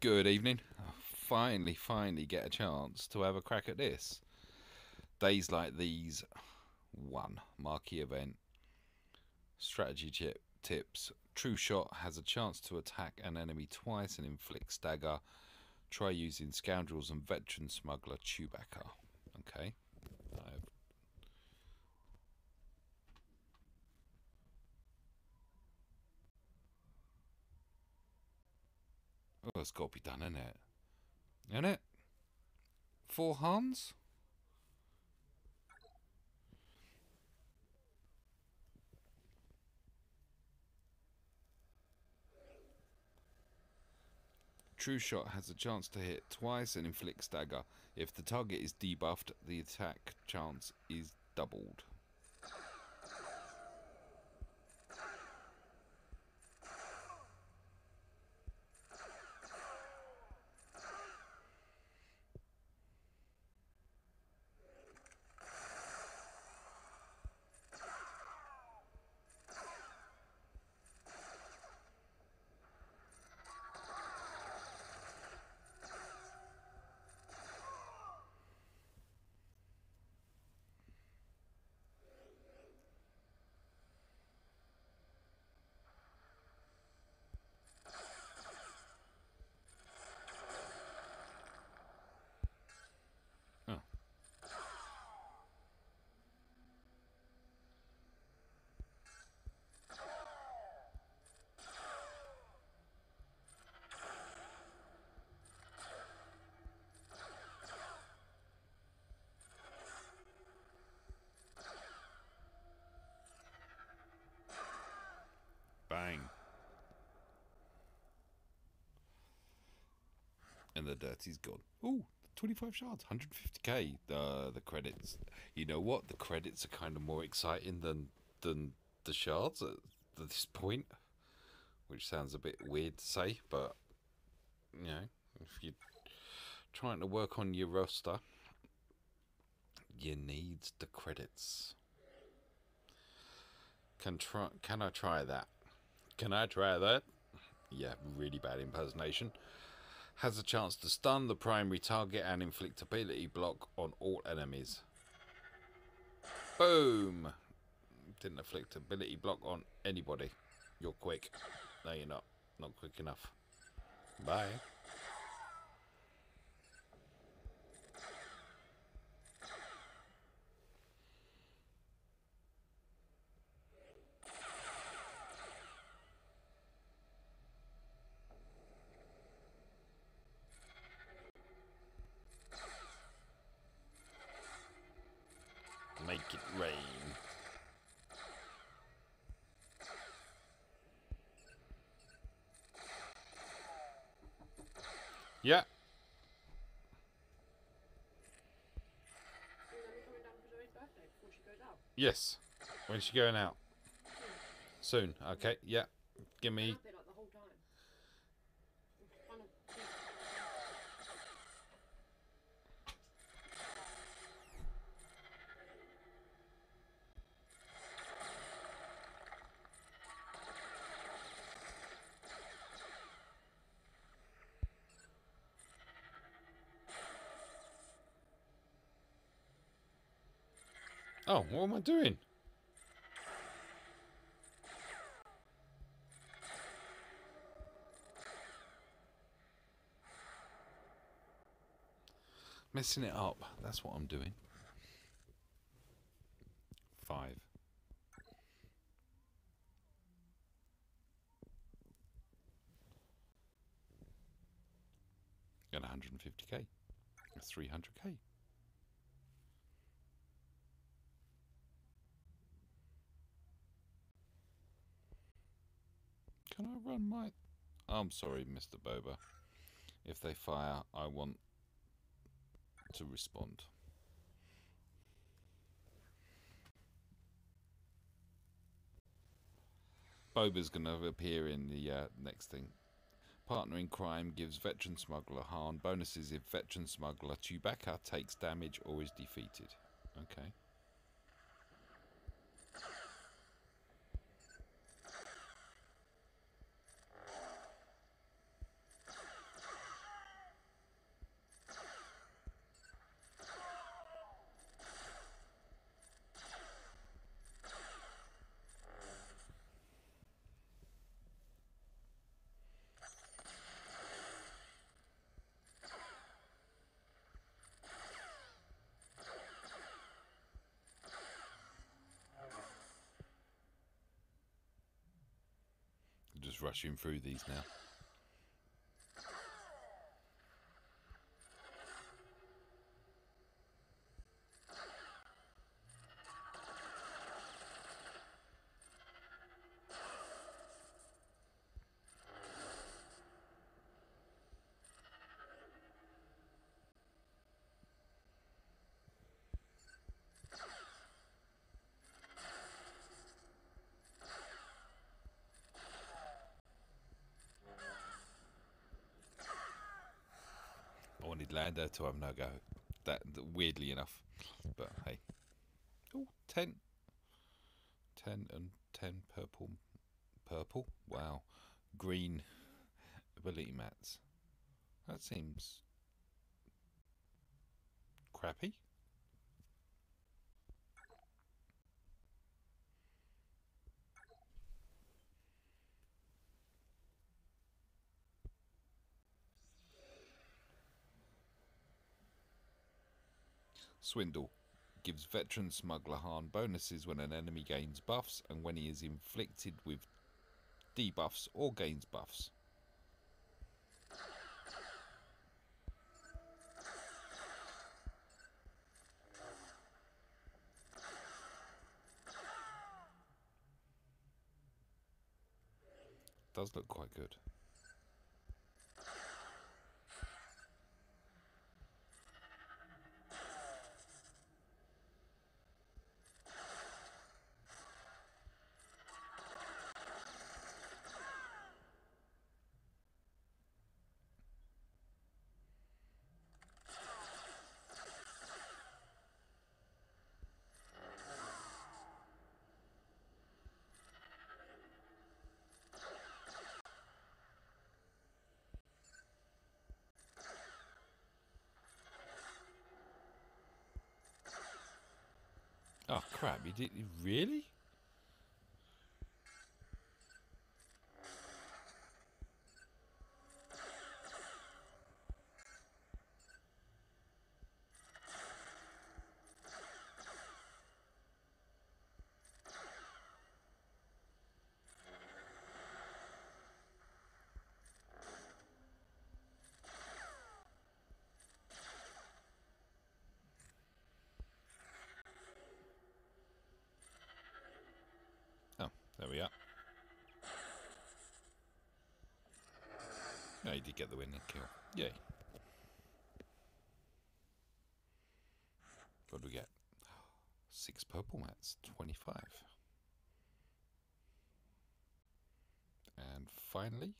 Good evening. I finally get a chance to have a crack at this. Days like these, one marquee event, strategy tips. True shot has a chance to attack an enemy twice and inflict stagger. Try using scoundrels and veteran smuggler Chewbacca. Okay. Oh, it's got to be done, innit? Innit? 4 Hans? True shot has a chance to hit twice and inflict stagger. If the target is debuffed, the attack chance is doubled. Bang. And the dirty's gone. Ooh, 25 shards, 150k. The credits. You know what? The credits are kind of more exciting than the shards at this point. Which sounds a bit weird to say, but you know, if you're trying to work on your roster, you need the credits. Can I try that? Yeah, really bad impersonation. Has a chance to stun the primary target and inflict ability block on all enemies. Boom! Didn't inflict ability block on anybody. You're quick. No, you're not. Not quick enough. Bye. Make it rain. Yeah. Yes. When's she going out? Soon. Okay. Yeah. Give me. Oh, what am I doing? Messing it up. That's what I'm doing. 5. Got 150k. 300k. Can I run my... I'm sorry, Mr. Boba. If they fire, I want to respond. Boba's going to appear in the next thing. Partner in crime gives veteran smuggler Han bonuses if veteran smuggler Chewbacca takes damage or is defeated. Okay. just rushing through these now. Lando to have no go. That weirdly enough, but hey. Oh, 10. 10 and 10 purple. Purple? Wow. Green ability mats. That seems crappy. Swindle gives veteran smuggler Han bonuses when an enemy gains buffs and when he is inflicted with debuffs or gains buffs. Does look quite good. Oh crap, you did really? There we are. No, he did get the win and kill. Yay. What do we get? 6 purple mats, 25. And finally...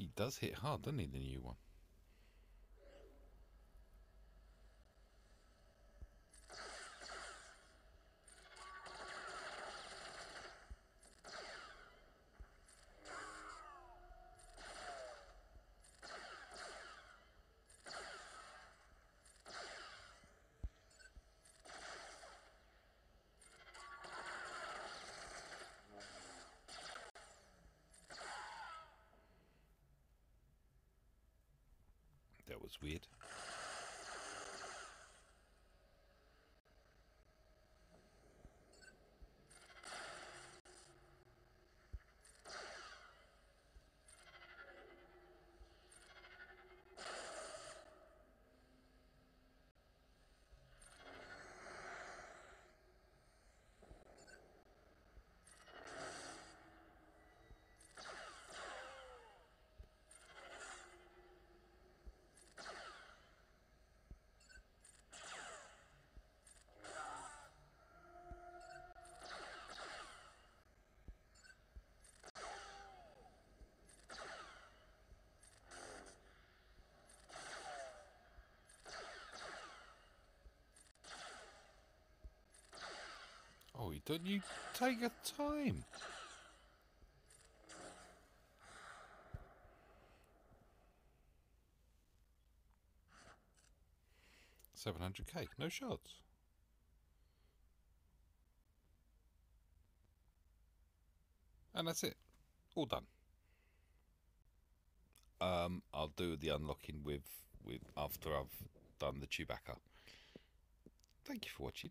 He does hit hard, doesn't he, the new one? That was weird. Oh, don't you take your time? 700k. No shots. And that's it. All done. I'll do the unlocking with after I've done the Chewbacca. Thank you for watching.